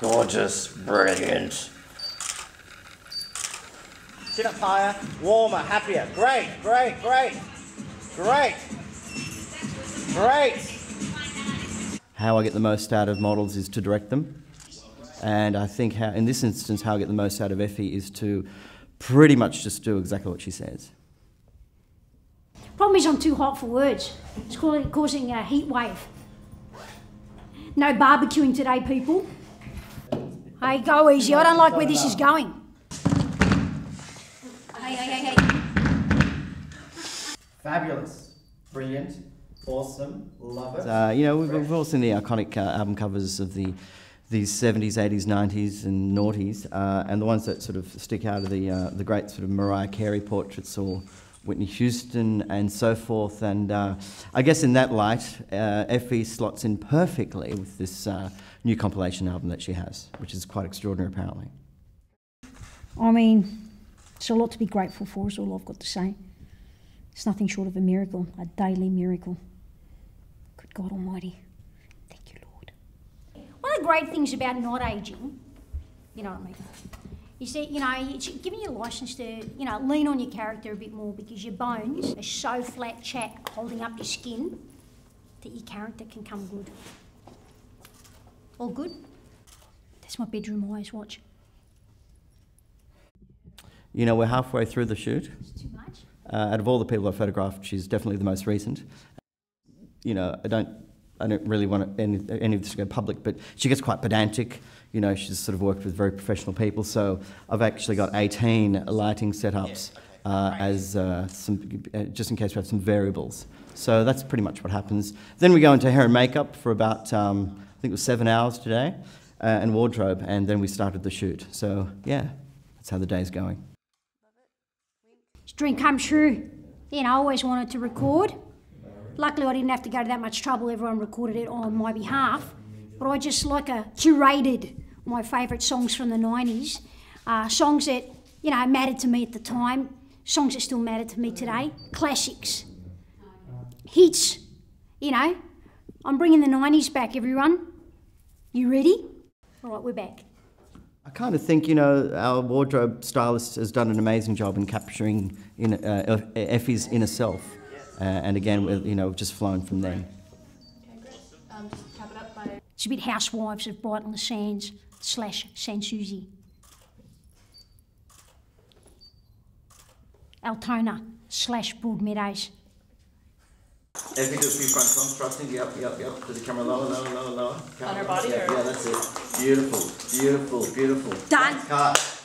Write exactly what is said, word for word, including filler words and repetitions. Gorgeous, brilliant. Chin up higher, warmer, happier. Great, great, great, great, great. How I get the most out of models is to direct them. And I think how, in this instance, how I get the most out of Effie is to pretty much just do exactly what she says. Problem is I'm too hot for words. It's causing a heat wave. No barbecuing today, people. Hey, go easy. I don't like where this is going. Hey, hey, hey, hey. Fabulous. Brilliant. Awesome. Love it. Uh, you know, we've, we've all seen the iconic uh, album covers of the these seventies, eighties, nineties and noughties, uh, and the ones that sort of stick out are the, uh, the great sort of Mariah Carey portraits or Whitney Houston and so forth. And uh, I guess in that light, uh, Effie slots in perfectly with this uh, new compilation album that she has, which is quite extraordinary apparently. I mean, it's a lot to be grateful for is all I've got to say. It's nothing short of a miracle, a daily miracle. Good God Almighty. Thank you, Lord. One of the great things about not ageing, you know what I mean, you see, you know, it's giving you a licence to, you know, lean on your character a bit more because your bones are so flat chat holding up your skin that your character can come good. All good? That's my bedroom eyes, watch. You know, we're halfway through the shoot. It's too much. Uh, out of all the people I've photographed, she's definitely the most recent. You know, I don't... I don't really want any, any of this to go public, but she gets quite pedantic. You know, she's sort of worked with very professional people, so I've actually got eighteen lighting setups uh, as uh, some, uh, just in case we have some variables. So that's pretty much what happens. Then we go into hair and makeup for about, um, I think it was seven hours today, uh, and wardrobe, and then we started the shoot. So yeah, that's how the day's going. It's a dream come true. You know, I always wanted to record. Luckily, I didn't have to go to that much trouble. Everyone recorded it on my behalf. But I just like a, curated my favourite songs from the nineties. Uh, songs that, you know, mattered to me at the time. Songs that still matter to me today. Classics. Hits. You know, I'm bringing the nineties back, everyone. You ready? All right, we're back. I kind of think, you know, our wardrobe stylist has done an amazing job in capturing in, uh, Effie's inner self. Uh, and again, you know, just flowing from there. It's a bit Housewives of Brighton Le Sands slash Sanssouci. Altona slash Broadmeadows. Everything goes through front contrasting, yep, yep, yep. Does the camera lower, lower, lower, lower? Camera on her body? Yeah, or? Yeah, that's it. Beautiful, beautiful, beautiful. Done. Cut.